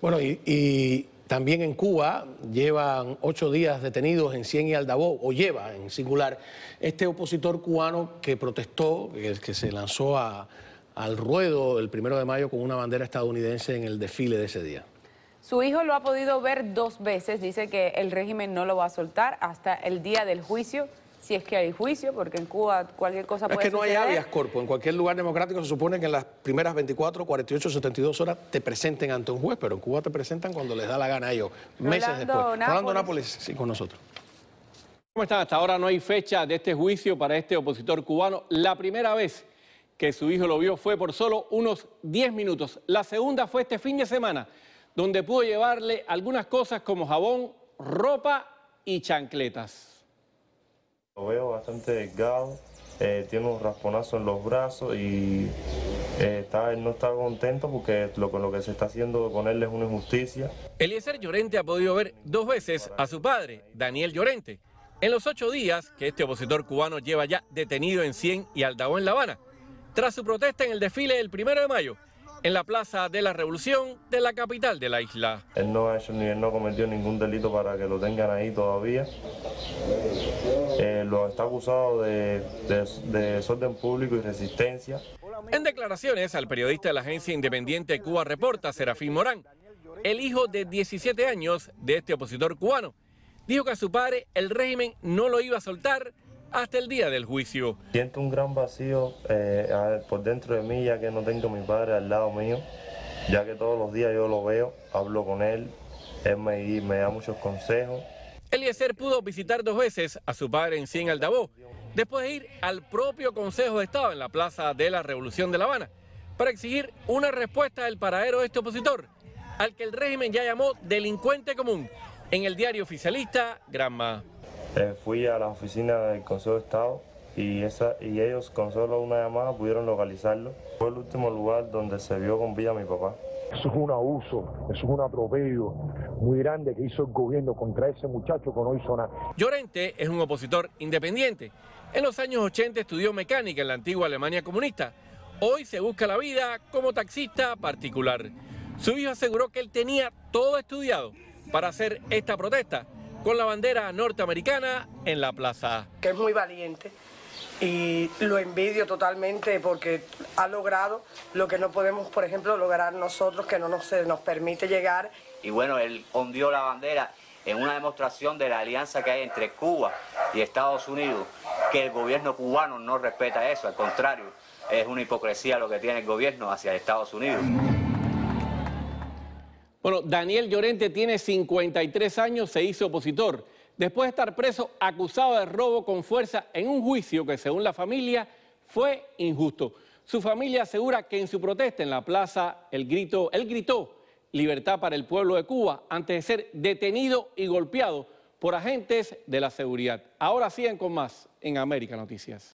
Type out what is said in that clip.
Bueno, y también en Cuba llevan 8 días detenidos en Cien y Aldabó, o lleva en singular, este opositor cubano que protestó, que se lanzó al ruedo el 1 de mayo con una bandera estadounidense en el desfile de ese día. Su hijo lo ha podido ver 2 veces, dice que el régimen no lo va a soltar hasta el día del juicio, si es que hay juicio, porque en Cuba cualquier cosa puede suceder. Es que no hay habeas corpus, en cualquier lugar democrático se supone que en las primeras 24, 48, 72 horas te presenten ante un juez, pero en Cuba te presentan cuando les da la gana a ellos, meses después. Rolando Napoles, sí, con nosotros. ¿Cómo están? Hasta ahora no hay fecha de este juicio para este opositor cubano. La primera vez que su hijo lo vio fue por solo unos 10 minutos. La segunda fue este fin de semana, donde pudo llevarle algunas cosas como jabón, ropa y chancletas. Lo veo bastante delgado, tiene un rasponazo en los brazos y no está contento porque lo que se está haciendo con él es una injusticia. Eliezer Llorente ha podido ver 2 veces a su padre, Daniel Llorente, en los 8 días que este opositor cubano lleva ya detenido en Cien y Aldabó en La Habana, tras su protesta en el desfile del 1 de mayo, en la Plaza de la Revolución de la capital de la isla. Él no ha hecho ni él no cometió ningún delito para que lo tengan ahí todavía. Lo está acusado de desorden público y resistencia. En declaraciones al periodista de la agencia independiente Cuba Reporta, Serafín Morán, el hijo de 17 años de este opositor cubano, dijo que a su padre el régimen no lo iba a soltar hasta el día del juicio. Siento un gran vacío por dentro de mí, ya que no tengo a mi padre al lado mío, ya que todos los días yo lo veo, hablo con él, él me da muchos consejos. Eliezer pudo visitar 2 veces a su padre en Cien y Aldabó, después de ir al propio Consejo de Estado en la Plaza de la Revolución de La Habana, para exigir una respuesta del paradero de este opositor, al que el régimen ya llamó delincuente común, en el diario oficialista Granma. Fui a la oficina del Consejo de Estado y ellos con solo una llamada pudieron localizarlo. Fue el último lugar donde se vio con vida mi papá. Eso es un abuso, eso es un atropello muy grande que hizo el gobierno contra ese muchacho que no hizo nada. Llorente es un opositor independiente. En los años 80 estudió mecánica en la antigua Alemania comunista. Hoy se busca la vida como taxista particular. Su hijo aseguró que él tenía todo estudiado para hacer esta protesta con la bandera norteamericana en la plaza. Que es muy valiente y lo envidio totalmente porque ha logrado lo que no podemos, por ejemplo, lograr nosotros, que no se nos permite llegar. Y bueno, él ondeó la bandera en una demostración de la alianza que hay entre Cuba y Estados Unidos, que el gobierno cubano no respeta eso, al contrario, es una hipocresía lo que tiene el gobierno hacia Estados Unidos. Bueno, Daniel Llorente tiene 53 años, se hizo opositor, después de estar preso acusado de robo con fuerza en un juicio que, según la familia, fue injusto. Su familia asegura que en su protesta en la plaza él gritó libertad para el pueblo de Cuba antes de ser detenido y golpeado por agentes de la seguridad. Ahora siguen con más en América Noticias.